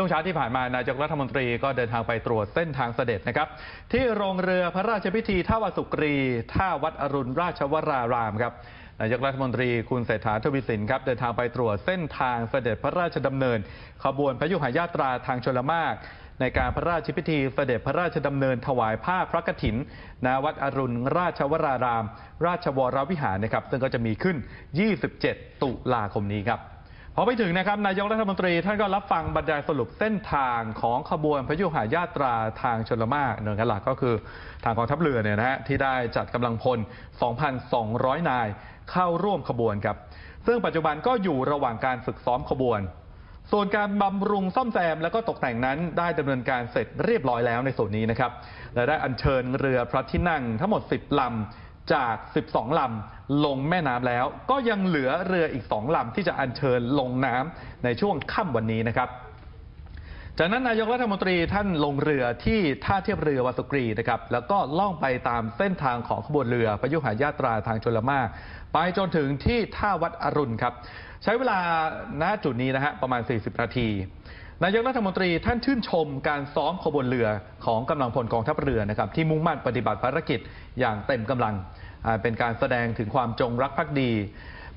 ช่วงเช้าที่ผ่านมานายกรัฐมนตรีก็เดินทางไปตรวจเส้นทางเสด็จนะครับที่โรงเรือพระราชพิธีท่าวสุกรีท่าวัดอรุณราชวรารามครับนายกรัฐมนตรีคุณเศรษฐา ทวีสินครับเดินทางไปตรวจเส้นทางเสด็จพระราชดำเนินขบวนพยุหญาตราทางชลมารคในการพระราชพิธีเสด็จพระราชดำเนินถวายผ้าพระกฐินณวัดอรุณราชวรารามราชวรวิหารนะครับซึ่งก็จะมีขึ้น27ตุลาคมนี้ครับพอไปถึงนะครับนายกรัฐมนตรีท่านก็รับฟังบรรยายสรุปเส้นทางของขบวนพยุหญาตราทางชลมารคหน่วยงานหลักก็คือทางกองทัพเรือเนี่ยนะฮะที่ได้จัดกำลังพล 2,200 นายเข้าร่วมขบวนครับซึ่งปัจจุบันก็อยู่ระหว่างการฝึกซ้อมขบวนส่วนการบำรุงซ่อมแซมและก็ตกแต่งนั้นได้ดำเนินการเสร็จเรียบร้อยแล้วในส่วนนี้นะครับและได้อัญเชิญเรือพระที่นั่งทั้งหมด10 ลำจาก12 ลำลงแม่น้ำแล้วก็ยังเหลือเรืออีก2 ลำที่จะอัญเชิญลงน้ำในช่วงค่ำวันนี้นะครับจากนั้นนายกรัฐมนตรีท่านลงเรือที่ท่าเทียบเรือวสุกรีนะครับแล้วก็ล่องไปตามเส้นทางของขบวนเรือพยุหญาตราทางชลมารคไปจนถึงที่ท่าวัดอรุณครับใช้เวลาณจุดนี้นะฮะประมาณ40 นาทีนายกรัฐมนตรีท่านชื่นชมการซ้อมขบวนเรือของกำลังพลกองทัพเรือนะครับที่มุ่งมั่นปฏิบัติภารกิจอย่างเต็มกำลังเป็นการแสดงถึงความจงรักภักดี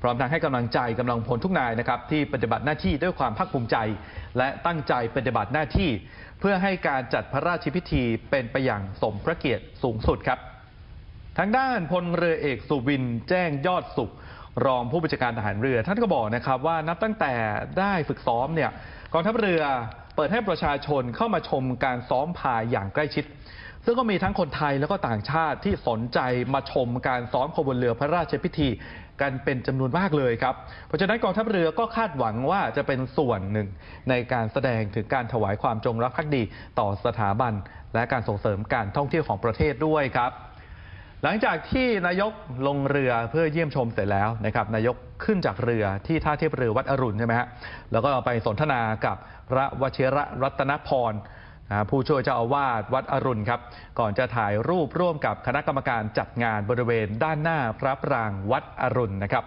พร้อมทั้งให้กำลังใจกำลังพลทุกนายนะครับที่ปฏิบัติหน้าที่ด้วยความภาคภูมิใจและตั้งใจปฏิบัติหน้าที่เพื่อให้การจัดพระราชพิธีเป็นไปอย่างสมพระเกียรติสูงสุดครับทางด้านพลเรือเอกสุวินแจ้งยอดสุขรองผู้บัญชาการทหารเรือท่านก็บอกนะครับว่านับตั้งแต่ได้ฝึกซ้อมเนี่ยกองทัพเรือเปิดให้ประชาชนเข้ามาชมการซ้อมพายอย่างใกล้ชิดซึ่งก็มีทั้งคนไทยแล้วก็ต่างชาติที่สนใจมาชมการซ้อมขบวนเรือพระราชพิธีกันเป็นจำนวนมากเลยครับเพราะฉะนั้นกองทัพเรือก็คาดหวังว่าจะเป็นส่วนหนึ่งในการแสดงถึงการถวายความจงรักภักดีต่อสถาบันและการส่งเสริมการท่องเที่ยวของประเทศด้วยครับหลังจากที่นายกลงเรือเพื่อเยี่ยมชมเสร็จแล้วนะครับนายกขึ้นจากเรือที่ท่าเทียบเรือวัดอรุณใช่ไหมฮะแล้วก็ไปสนทนากับพระวชิรรัตนพรผู้ช่วยเจ้าอาวาสวัดอรุณครับก่อนจะถ่ายรูปร่วมกับคณะกรรมการจัดงานบริเวณด้านหน้าพระปรางวัดอรุณนะครับ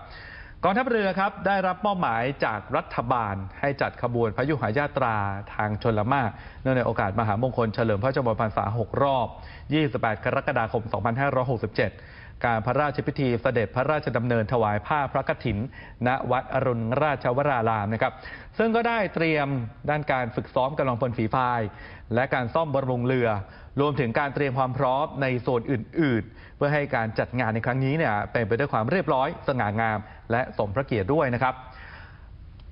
กองทัพเรือครับได้รับมอบหมายจากรัฐบาลให้จัดขบวนพยุหญาตราทางชลมารคเนื่องในโอกาสมหามงคลเฉลิมพระชนมพรรษา6รอบ28กรกฎาคม2567การพระราชพิธีเสด็จพระราชดำเนินถวายผ้าพระกฐินณวัดอรุณราชวรารามนะครับซึ่งก็ได้เตรียมด้านการฝึกซ้อมกำลังพลฝีพายและการซ่อมบำรุงเรือรวมถึงการเตรียมความพร้อมในโซนอื่นๆเพื่อให้การจัดงานในครั้งนี้เนี่ยเป็นไปด้วยความเรียบร้อยสง่างามและสมพระเกียรติด้วยนะครับ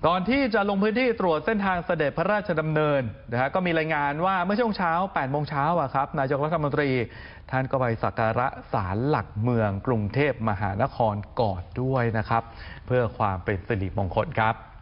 ก่อนที่จะลงพื้นที่ตรวจเส้นทางเสด็จพระราชดำเนินนะฮะก็มีรายงานว่าเมื่อช่วงเช้า 8 โมงเช้าครับนายกรัฐมนตรีท่านก็ไปสักการะศาลหลักเมืองกรุงเทพมหานครก่อนด้วยนะครับเพื่อความเป็นสิริมงคลครับ